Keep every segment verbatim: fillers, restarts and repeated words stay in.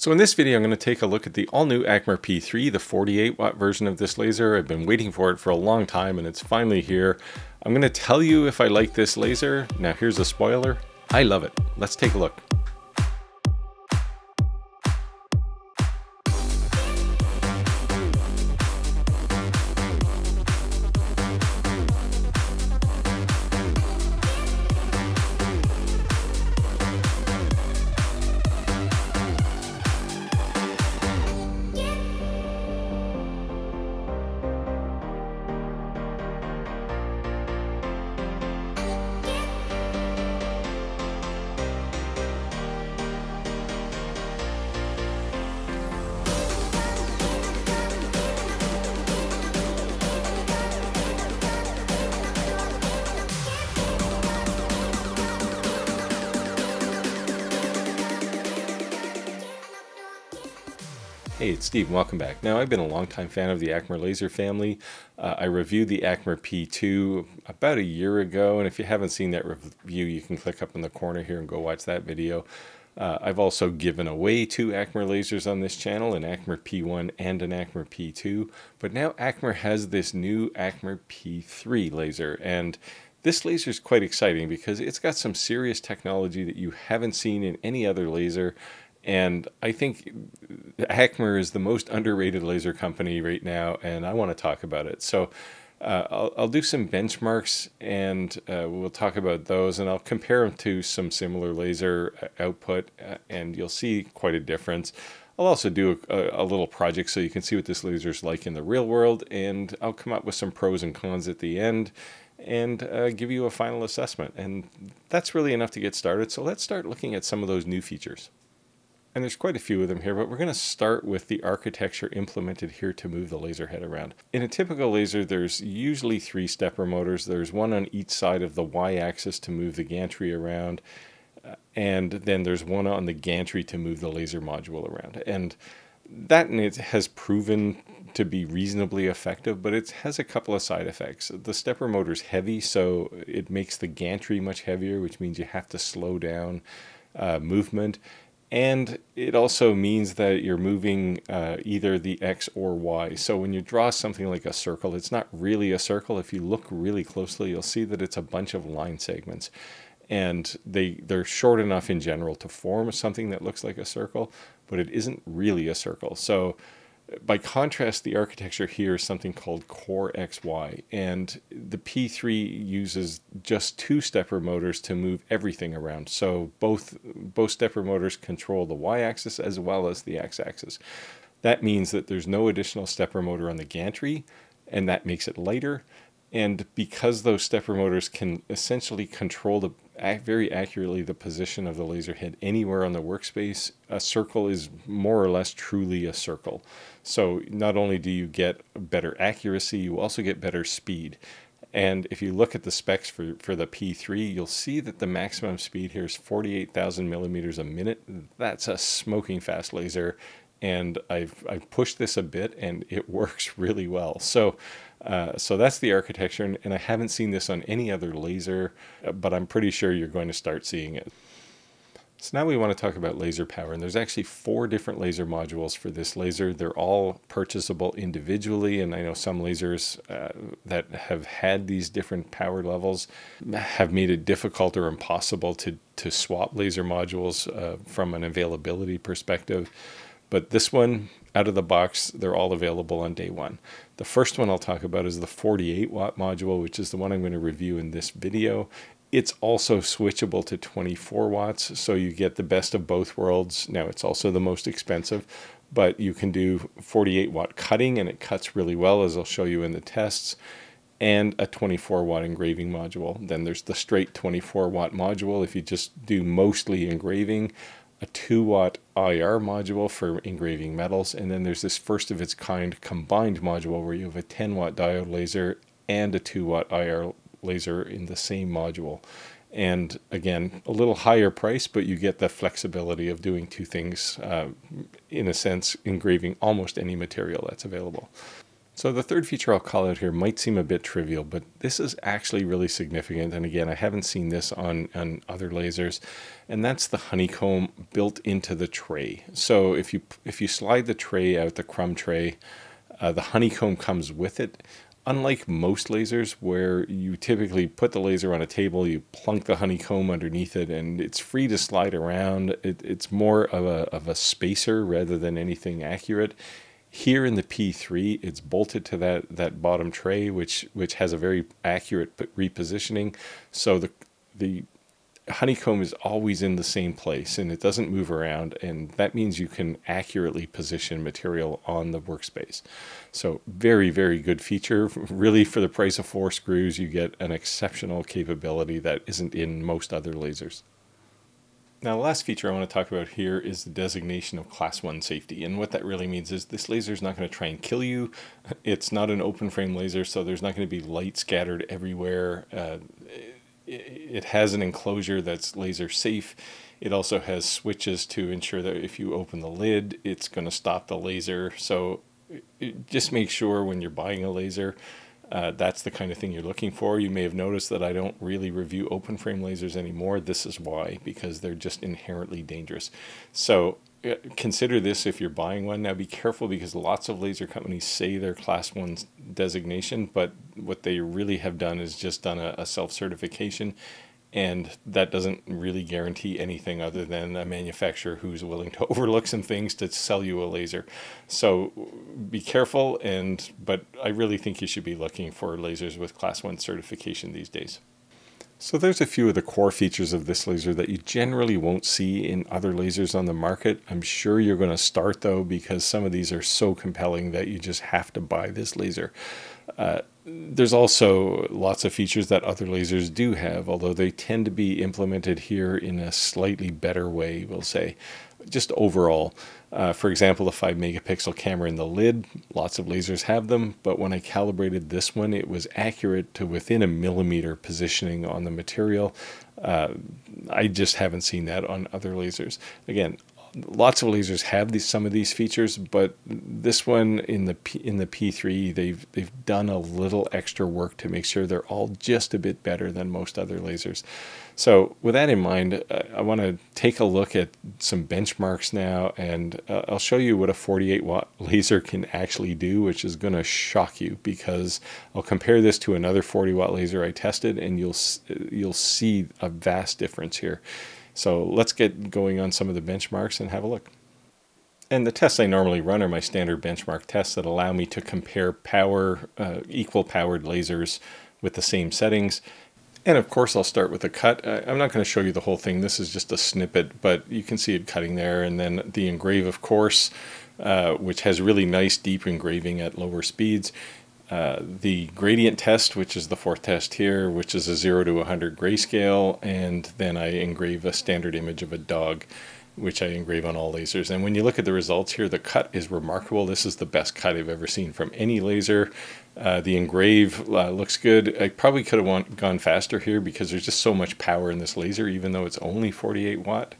So in this video, I'm going to take a look at the all-new Acmer P three, the forty-eight watt version of this laser. I've been waiting for it for a long time, and it's finally here. I'm going to tell you if I like this laser. Now, here's a spoiler. I love it. Let's take a look. Hey, it's Steve, welcome back. Now, I've been a longtime fan of the Acmer laser family. Uh, I reviewed the Acmer P two about a year ago, and if you haven't seen that review, you can click up in the corner here and go watch that video. Uh, I've also given away two Acmer lasers on this channel, an Acmer P one and an Acmer P two, but now Acmer has this new Acmer P three laser, and this laser is quite exciting because it's got some serious technology that you haven't seen in any other laser. And I think Acmer is the most underrated laser company right now, and I want to talk about it. So uh, I'll, I'll do some benchmarks, and uh, we'll talk about those, and I'll compare them to some similar laser output, uh, and you'll see quite a difference. I'll also do a, a little project so you can see what this laser is like in the real world, and I'll come up with some pros and cons at the end, and uh, give you a final assessment. And that's really enough to get started, so let's start looking at some of those new features. And there's quite a few of them here, but we're going to start with the architecture implemented here to move the laser head around. In a typical laser, there's usually three stepper motors. There's one on each side of the y-axis to move the gantry around, and then there's one on the gantry to move the laser module around. And that in it has proven to be reasonably effective, but it has a couple of side effects. The stepper motor is heavy, so it makes the gantry much heavier, which means you have to slow down uh, movement. And it also means that you're moving uh, either the X or Y. So when you draw something like a circle, it's not really a circle. If you look really closely, you'll see that it's a bunch of line segments. And they, they're short enough in general to form something that looks like a circle, but it isn't really a circle. So by contrast, the architecture here is something called Core X Y. And the P three uses just two stepper motors to move everything around. So both, both stepper motors control the y-axis as well as the x-axis. That means that there's no additional stepper motor on the gantry, and that makes it lighter. And because those stepper motors can essentially control the very accurately the position of the laser head anywhere on the workspace, a circle is more or less truly a circle. So not only do you get better accuracy, you also get better speed. And if you look at the specs for, for the P three, you'll see that the maximum speed here is forty-eight thousand millimeters a minute. That's a smoking fast laser. And I've, I've pushed this a bit, and it works really well. So uh, so that's the architecture, and, and I haven't seen this on any other laser, but I'm pretty sure you're going to start seeing it. So now we want to talk about laser power, and there's actually four different laser modules for this laser. They're all purchasable individually, and I know some lasers uh, that have had these different power levels have made it difficult or impossible to, to swap laser modules uh, from an availability perspective. But this one, out of the box, they're all available on day one. The first one I'll talk about is the forty-eight watt module, which is the one I'm going to review in this video. It's also switchable to twenty-four watts, so you get the best of both worlds. Now, it's also the most expensive, but you can do forty-eight watt cutting, and it cuts really well, as I'll show you in the tests, and a twenty-four watt engraving module. Then there's the straight twenty-four watt module if you just do mostly engraving, a two watt I R module for engraving metals, and then there's this first of its kind combined module where you have a ten watt diode laser and a two watt I R laser in the same module. And again, a little higher price, but you get the flexibility of doing two things, uh, in a sense, engraving almost any material that's available. So the third feature I'll call out here might seem a bit trivial, but this is actually really significant. And again, I haven't seen this on, on other lasers, and that's the honeycomb built into the tray. So if you, if you slide the tray out, the crumb tray, uh, the honeycomb comes with it. Unlike most lasers where you typically put the laser on a table, you plunk the honeycomb underneath it, and it's free to slide around. It, it's more of a, of a spacer rather than anything accurate. Here in the P three, it's bolted to that, that bottom tray, which, which has a very accurate repositioning. So the, the honeycomb is always in the same place, and it doesn't move around, and that means you can accurately position material on the workspace. So very, very good feature. Really, for the price of four screws, you get an exceptional capability that isn't in most other lasers. Now, the last feature I want to talk about here is the designation of class one safety. And what that really means is this laser is not going to try and kill you. It's not an open frame laser, so there's not going to be light scattered everywhere. Uh, it has an enclosure that's laser safe. It also has switches to ensure that if you open the lid, it's going to stop the laser. So just make sure when you're buying a laser, Uh, that's the kind of thing you're looking for. You may have noticed that I don't really review open frame lasers anymore. This is why, because they're just inherently dangerous. So uh, consider this if you're buying one. Now be careful, because lots of laser companies say they're class one designation, but what they really have done is just done a, a self-certification, and that doesn't really guarantee anything other than a manufacturer who's willing to overlook some things to sell you a laser. So be careful, and but I really think you should be looking for lasers with class one certification these days. So there's a few of the core features of this laser that you generally won't see in other lasers on the market. I'm sure you're going to start, though, because some of these are so compelling that you just have to buy this laser. Uh, there's also lots of features that other lasers do have, although they tend to be implemented here in a slightly better way, we'll say. Just overall, uh, for example, the five megapixel camera in the lid, lots of lasers have them, but when I calibrated this one, it was accurate to within a millimeter positioning on the material. Uh, I just haven't seen that on other lasers. Again, lots of lasers have these, some of these features, but this one in the P, in the P three, they've they've done a little extra work to make sure they're all just a bit better than most other lasers. So with that in mind, I, I want to take a look at some benchmarks now, and uh, I'll show you what a forty-eight watt laser can actually do, which is going to shock you, because I'll compare this to another forty watt laser I tested, and you'll you'll see a vast difference here. So let's get going on some of the benchmarks and have a look. And the tests I normally run are my standard benchmark tests that allow me to compare power, uh, equal powered lasers with the same settings. And of course, I'll start with a cut. I'm not going to show you the whole thing. This is just a snippet, but you can see it cutting there. And then the engrave, of course, uh, which has really nice deep engraving at lower speeds. Uh, the gradient test, which is the fourth test here, which is a zero to one hundred grayscale, and then I engrave a standard image of a dog, which I engrave on all lasers. And when you look at the results here, the cut is remarkable. This is the best cut I've ever seen from any laser. Uh, the engrave uh, looks good. I probably could have want, gone faster here, because there's just so much power in this laser, even though it's only forty-eight watt.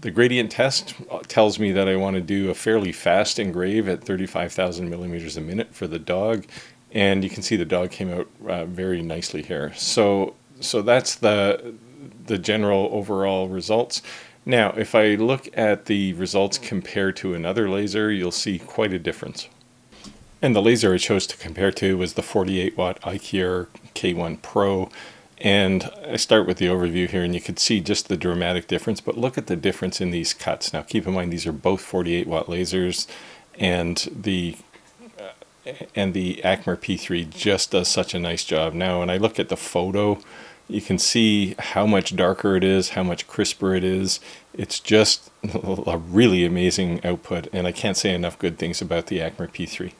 The gradient test tells me that I want to do a fairly fast engrave at thirty-five thousand millimeters a minute for the dog. And you can see the dog came out uh, very nicely here. So, so that's the, the general overall results. Now, if I look at the results compared to another laser, you'll see quite a difference. And the laser I chose to compare to was the forty-eight watt iKier K one Pro. And I start with the overview here, and you can see just the dramatic difference, but look at the difference in these cuts. Now, keep in mind, these are both forty-eight watt lasers, and the and the Acmer P three just does such a nice job. Now, when I look at the photo, you can see how much darker it is, how much crisper it is. It's just a really amazing output, and I can't say enough good things about the Acmer P three.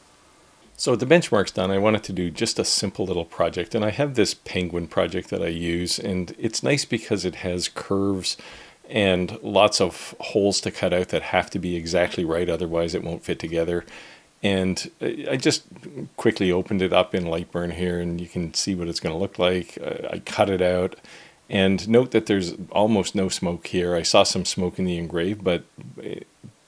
So with the benchmarks done, I wanted to do just a simple little project, and I have this penguin project that I use, and it's nice because it has curves and lots of holes to cut out that have to be exactly right, otherwise it won't fit together. And I just quickly opened it up in LightBurn here, and you can see what it's going to look like. I cut it out, and note that there's almost no smoke here. I saw some smoke in the engrave, but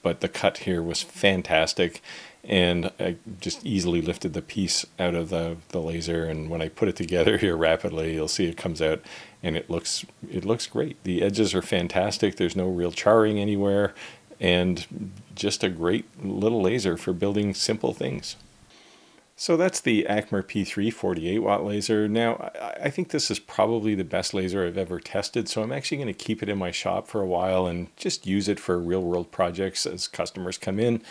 but the cut here was fantastic, and I just easily lifted the piece out of the, the laser. And when I put it together here rapidly, you'll see it comes out and it looks, it looks great. The edges are fantastic. There's no real charring anywhere, and just a great little laser for building simple things. So that's the Acmer P three forty-eight watt laser. Now, I think this is probably the best laser I've ever tested, so I'm actually going to keep it in my shop for a while and just use it for real-world projects as customers come in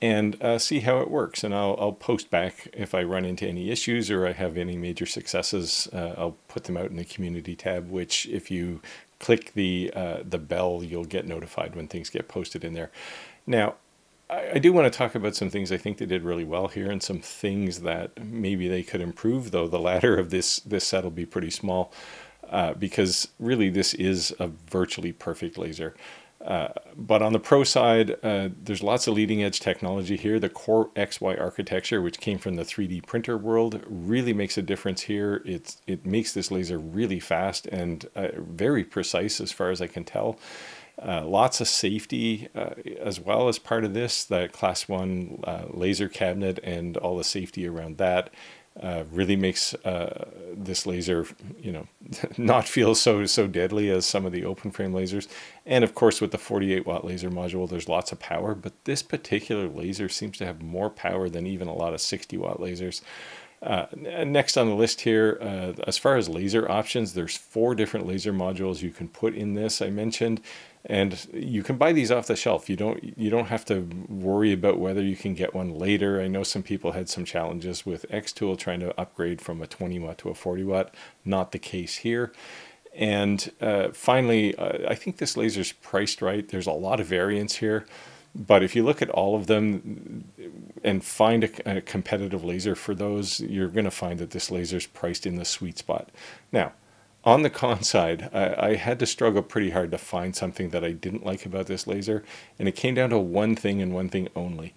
and uh, see how it works. And I'll, I'll post back if I run into any issues or I have any major successes. Uh, I'll put them out in the community tab, which if you click the, uh, the bell, you'll get notified when things get posted in there. Now, I do want to talk about some things I think they did really well here and some things that maybe they could improve, though the ladder of this, this set will be pretty small uh, because really this is a virtually perfect laser. Uh, but on the pro side, uh, there's lots of leading edge technology here. The Core X Y architecture, which came from the three D printer world, really makes a difference here. It's, it makes this laser really fast and uh, very precise as far as I can tell. Uh, lots of safety uh, as well as part of this, that class one uh, laser cabinet and all the safety around that uh, really makes uh, this laser, you know, not feel so, so deadly as some of the open frame lasers. And of course, with the forty-eight watt laser module, there's lots of power, but this particular laser seems to have more power than even a lot of sixty watt lasers. Uh, next on the list here, uh, as far as laser options, there's four different laser modules you can put in this, I mentioned, and you can buy these off the shelf. You don't, you don't have to worry about whether you can get one later. I know some people had some challenges with X-Tool trying to upgrade from a twenty watt to a forty watt. Not the case here. And uh, finally, uh, I think this laser's priced right. There's a lot of variants here. But if you look at all of them and find a, a competitive laser for those, you're going to find that this laser is priced in the sweet spot. Now, on the con side, I, I had to struggle pretty hard to find something that I didn't like about this laser, and it came down to one thing and one thing only.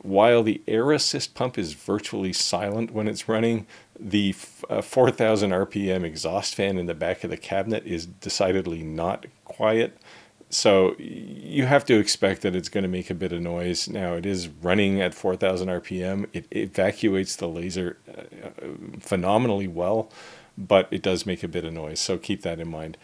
While the air assist pump is virtually silent when it's running, the uh, four thousand R P M exhaust fan in the back of the cabinet is decidedly not quiet. So you have to expect that it's going to make a bit of noise. Now, it is running at four thousand R P M. It evacuates the laser phenomenally well, but it does make a bit of noise. So keep that in mind.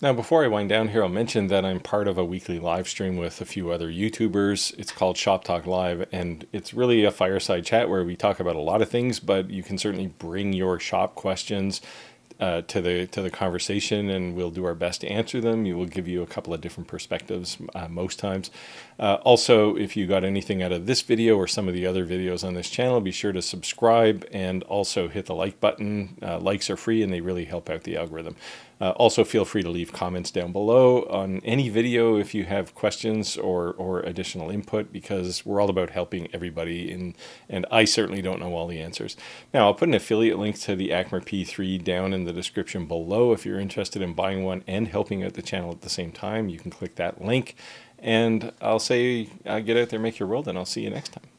Now, before I wind down here, I'll mention that I'm part of a weekly live stream with a few other YouTubers. It's called Shop Talk Live, and it's really a fireside chat where we talk about a lot of things, but you can certainly bring your shop questions Uh, to the to the conversation, and we'll do our best to answer them. We will give you a couple of different perspectives uh, most times. Uh, also, if you got anything out of this video or some of the other videos on this channel, be sure to subscribe and also hit the like button. Uh, likes are free and they really help out the algorithm. Uh, also, feel free to leave comments down below on any video if you have questions or, or additional input, because we're all about helping everybody, in, and I certainly don't know all the answers. Now, I'll put an affiliate link to the Acmer P three down in the description below. If you're interested in buying one and helping out the channel at the same time, you can click that link. And I'll say, uh, get out there, make your world, and I'll see you next time.